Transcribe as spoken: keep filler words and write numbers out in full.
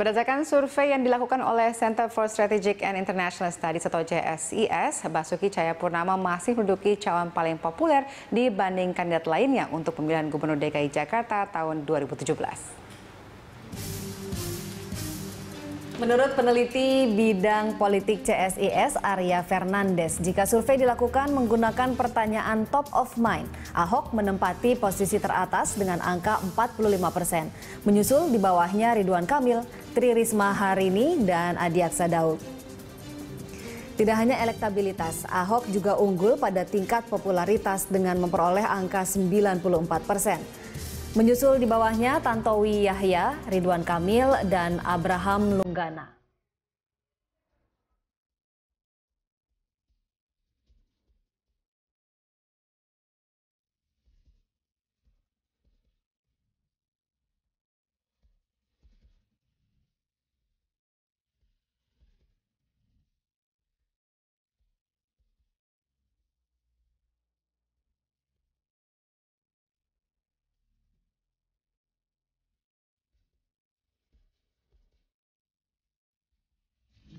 Berdasarkan survei yang dilakukan oleh Center for Strategic and International Studies atau C S I S, Basuki Tjahaja Purnama masih menduduki calon paling populer dibanding kandidat lainnya untuk pemilihan Gubernur D K I Jakarta tahun dua ribu tujuh belas. Menurut peneliti bidang politik C S I S, Arya Fernandes, jika survei dilakukan menggunakan pertanyaan top of mind, Ahok menempati posisi teratas dengan angka empat puluh lima persen. Menyusul di bawahnya Ridwan Kamil, Tri Risma Harini, dan Adi Aksa Daud. Tidak hanya elektabilitas, Ahok juga unggul pada tingkat popularitas dengan memperoleh angka sembilan puluh empat persen. Menyusul di bawahnya Tantowi Yahya, Ridwan Kamil, dan Abraham Lunggana.